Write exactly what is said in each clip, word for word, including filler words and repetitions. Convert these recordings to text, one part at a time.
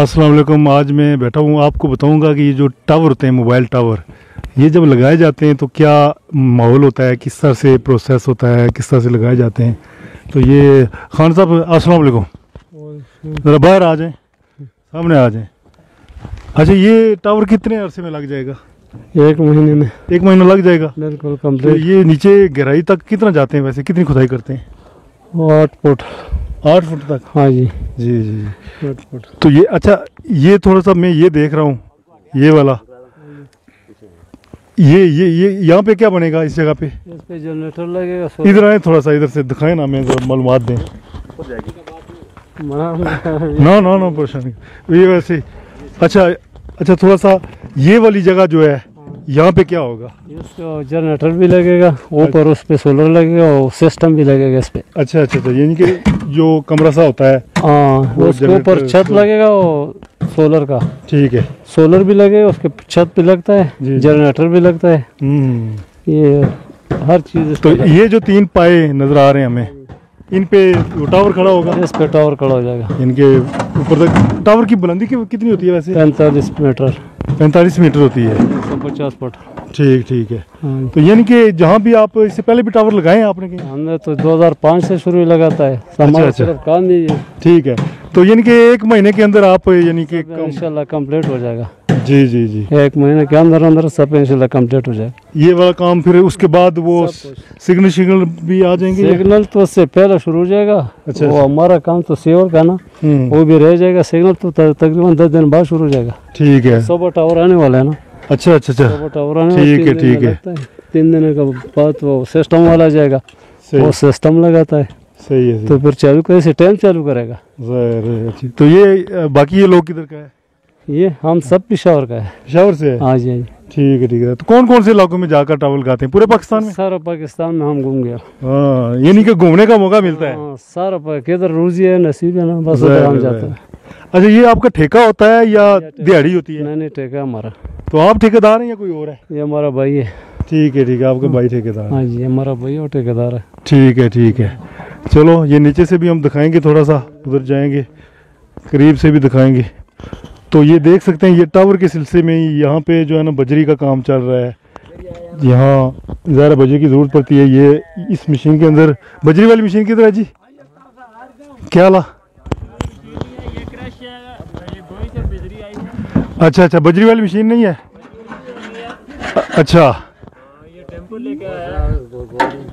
अस्सलाम वालेकुम। आज मैं बैठा हूँ, आपको बताऊँगा कि ये जो टावर होते हैं, मोबाइल टावर, ये जब लगाए जाते हैं तो क्या माहौल होता है, किस तरह से प्रोसेस होता है, किस तरह से लगाए जाते हैं। तो ये खान साहब, अस्सलाम वालेकुम, ज़रा बाहर आ जाएं, सामने आ जाएं। अच्छा, ये टावर कितने अरसे में लग जाएगा? एक महीने में। एक महीना लग जाएगा बिल्कुल कम्प्लीट। ये नीचे गहराई तक कितना जाते हैं, वैसे कितनी खुदाई करते हैं? आठ फुट आठ फुट तक। हाँ जी जी जी आठ फुट। तो ये अच्छा, ये थोड़ा सा मैं ये देख रहा हूँ, ये वाला, ये ये ये यहाँ पे क्या बनेगा इस जगह पे? इस पे जनरेटर लगेगा। इधर आए थोड़ा सा, इधर से दिखाएं ना, मैं जरा मालूमात दें। ना ना ना परेशानी ये वैसे। अच्छा अच्छा, थोड़ा सा ये वाली जगह जो है, यहाँ पे क्या होगा? इसका जनरेटर भी लगेगा ऊपर, उस पर सोलर लगेगा और सिस्टम भी लगेगा इस पे। अच्छा अच्छा अच्छा, यानी कि जो कमरा सा होता है हाँ, उसके ऊपर छत लगेगा और सोलर का। ठीक है, सोलर भी लगेगा, उसके छत भी लगता है, जनरेटर भी लगता है, ये हर चीज। तो ये जो तीन पाए नजर आ रहे हैं हमें, इन पे टावर खड़ा होगा। इस पे टावर खड़ा हो जाएगा। इनके ऊपर तक टावर की बुलंदी कितनी होती है वैसे? पैंतालीस मीटर। पैंतालीस मीटर होती है, पचास फुट। ठीक ठीक है। हाँ। तो यानी कि जहाँ भी आप इससे पहले भी टावर लगाए हैं आपने? हमने तो दो हज़ार पाँच से शुरू लगाता है। अच्छा, अच्छा। काम नहीं है। ठीक है, तो यानी कि एक महीने के अंदर आप यानी कि इंशाल्लाह कंप्लीट हो जाएगा। जी जी जी, एक महीने के अंदर अंदर सब इंशाल्लाह कंप्लीट हो जाएगा ये वाला काम। फिर उसके बाद वो सिग्नल सिग्नल भी आ जाएंगे? सिग्नल तो उससे पहले शुरू हो जाएगा। अच्छा, वो हमारा काम तो सेवर का ना, वो भी रह जाएगा। सिग्नल तो तकरीबन दस दिन बाद शुरू हो जाएगा। ठीक है, सुबह टावर आने वाला है ना। अच्छा अच्छा अच्छा, ठीक है ठीक है। तीन दिन का बाद वो सिस्टम वाला जाएगा, वो सिस्टम लगाता है। सही है, तो फिर चालू कैसे टाइम चालू करेगा? तो ये बाकी ये लोग किधर का है? ये हम सब पिशावर का है। पिशावर से? हाँ जी हाँ जी। ठीक है ठीक है। तो कौन कौन से इलाकों में जाकर टावर लगाते हैं? पूरे पाकिस्तान में? सारा पाकिस्तान में हम घूम गया। हाँ, यानी कि घूमने का मौका मिलता है सारा। किधर रोजी है नसीब है ना, बस हम जाते हैं। अच्छा, ये आपका ठेका होता है या दिहाड़ी होती है? नहीं नहीं, ठेका हमारा। तो आप ठेकेदार हैं या कोई और है? ये हमारा भाई है। ठीक है ठीक है, आपका भाई ठेकेदार? हाँ जी, हमारा भाई और ठेकेदार है। ठीक है ठीक है, चलो ये नीचे से भी हम दिखाएंगे, थोड़ा सा उधर जाएंगे, करीब से भी दिखाएंगे। तो ये देख सकते हैं, ये टावर के सिलसिले में यहाँ पे जो है ना बजरी का काम चल रहा है। यहाँ ज़्यादा बजरी की ज़रूरत पड़ती है। ये इस मशीन के अंदर बजरी वाली मशीन किधर है जी? क्या ला? अच्छा अच्छा, बजरी वाली मशीन नहीं है। अच्छा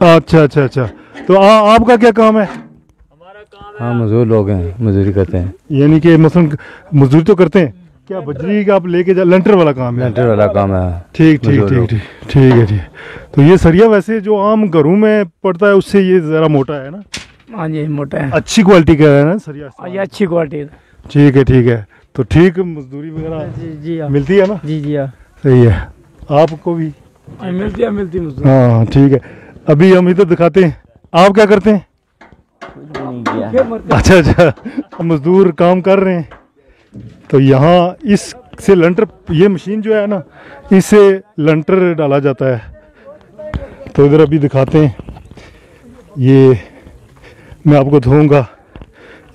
अच्छा अच्छा अच्छा। तो आ, आपका क्या काम है? हमारा काम है, हम मजदूर लोग हैं, मजदूरी करते हैं। यानी कि मसलन मजदूरी तो करते हैं क्या? बजरी का आप लेके जा, लेंटर वाला काम है? लेंटर वाला काम है। ठीक ठीक ठीक ठीक ठीक है जी। तो ये सरिया वैसे जो आम घरों में पड़ता है उससे ये ज़रा मोटा है ना? हाँ जी, मोटा है, अच्छी क्वालिटी का है ना सरिया, अच्छी क्वालिटी। ठीक है ठीक है। तो ठीक, मजदूरी वगैरह जी जी मिलती है ना? जी जी हाँ, सही है। आपको भी मिलती है? मिलती है। हाँ ठीक है। अभी हम इधर दिखाते हैं, आप क्या करते हैं? अच्छा अच्छा, मजदूर काम कर रहे हैं। तो यहाँ इससे लंटर, ये मशीन जो है ना, इससे लंटर डाला जाता है। तो इधर अभी दिखाते हैं, ये मैं आपको दिखाऊंगा।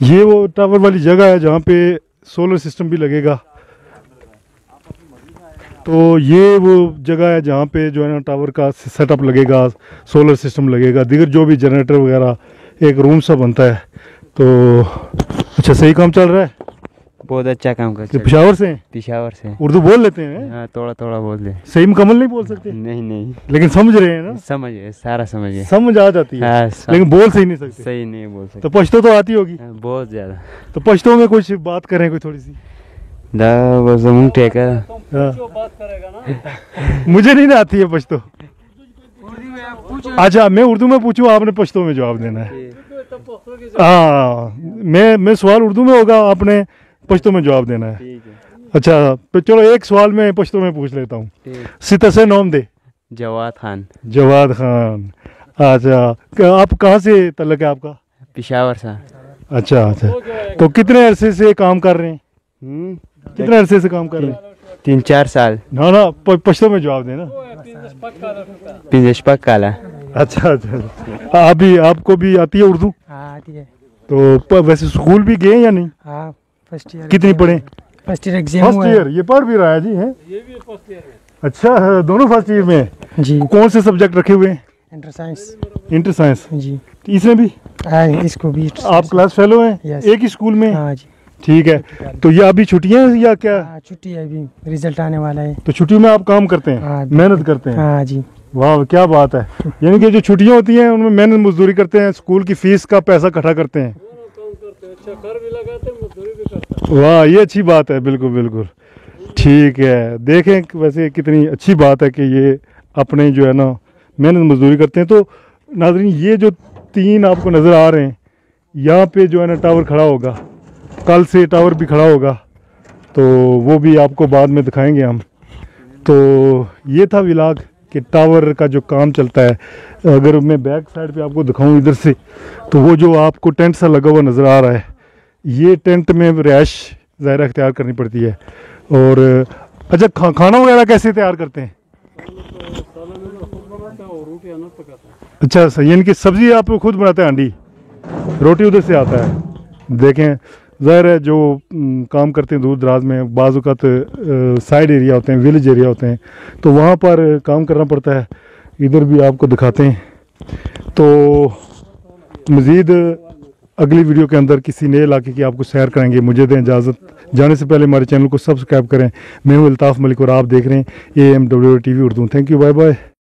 ये वो टावर वाली जगह है जहाँ पे सोलर सिस्टम भी लगेगा। तो ये वो जगह है जहाँ पे जो है ना टावर का सेटअप लगेगा, सोलर सिस्टम लगेगा, दिगर जो भी जनरेटर वगैरह, एक रूम सा बनता है। तो अच्छा, सही काम चल रहा है? बहुत अच्छा काम कर। पिशावर से? पिशावर से। उर्दू बोल लेते हैं? हाँ, थोड़ा थोड़ा बोल ले। सही मुकम्मल नहीं बोल सकते? नहीं नहीं, लेकिन समझ रहे हैं ना? समझ रहे, सारा समझ रहे, समझ आ जाती है। हाँ, लेकिन बोल सही नहीं सकते। सही नहीं बोल सकते। तो पश्तो तो आती होगी? हाँ, बहुत ज्यादा। तो पश्तो में कुछ बात करें, कोई थोड़ी सी? मुझे नहीं ना आती है पश्तो। अच्छा, मैं उर्दू में पूछूँ, आपने पश्तो में जवाब देना है। हाँ, मैं मैं सवाल उर्दू में होगा, आपने पश्तो में जवाब देना है। ठीक है। अच्छा, तो चलो एक सवाल मैं पश्तो में पूछ लेता हूँ। सिता से नाम दे। जवाद खान। जवाद खान। अच्छा, आप कहाँ से तल्लक है आपका? पिशावर से। अच्छा अच्छा, तो कितने अरसे से काम कर रहे हैं? कितने अरसे से काम कर रहे हैं? तीन चार साल। ना ना, पश्तो में जवाब देना। काला। अच्छा अच्छा, अभी आपको भी आती है उर्दू? आती है। तो वैसे स्कूल भी गए या नहीं? First year. कितनी पढ़े? First year exam. First year ये पढ़ भी रहा है जी? है ये भी फर्स्ट ईयर में। अच्छा, दोनों फर्स्ट ईयर में जी। कौन से सब्जेक्ट रखे हुए? Inter science. इंटर साइंस जी। इसमें भी है, इसको भी। आप क्लास फेलो हैं एक स्कूल में? हाँ जी। ठीक है, तो ये अभी छुट्टियां या क्या? छुट्टी है, अभी रिजल्ट आने वाला है। तो छुट्टियों में आप काम करते हैं, मेहनत करते हैं? हाँ जी। वाह, क्या बात है। यानी कि जो छुट्टियां होती हैं उनमें मेहनत मजदूरी करते हैं, स्कूल की फीस का पैसा इकट्ठा करते हैं। वाह, ये अच्छी बात है। बिल्कुल बिल्कुल ठीक है। देखें वैसे कितनी अच्छी बात है कि ये अपने जो है ना मेहनत मजदूरी करते हैं। तो नाजरीन, ये जो तीन आपको नज़र आ रहे हैं, यहाँ पे जो है ना टावर खड़ा होगा, कल से टावर भी खड़ा होगा, तो वो भी आपको बाद में दिखाएंगे हम। तो ये था व्लॉग कि टावर का जो काम चलता है। अगर मैं बैक साइड पे आपको दिखाऊं इधर से, तो वो जो आपको टेंट सा लगा हुआ नज़र आ रहा है, ये टेंट में रैश ज़ाहिरा अख्तियार करनी पड़ती है। और अच्छा, खा, खाना वगैरह कैसे तैयार करते हैं? अच्छा सही, यानी कि सब्ज़ी आप खुद बनाते हैं, आंडी रोटी उधर से आता है। देखें ज़ाहिर है जो काम करते हैं दूर दराज में, बाज़ औक़ात साइड एरिया होते हैं, विलेज एरिया होते हैं, तो वहाँ पर काम करना पड़ता है। इधर भी आपको दिखाते हैं। तो मज़ीद अगली वीडियो के अंदर किसी नए इलाके की आपको सैर कराएंगे। मुझे दें इजाज़त। जाने से पहले हमारे चैनल को सब्सक्राइब करें। मैं हूँ अल्ताफ़ मलिक और आप देख रहे हैं A M W T V Urdu. Thank you, bye bye.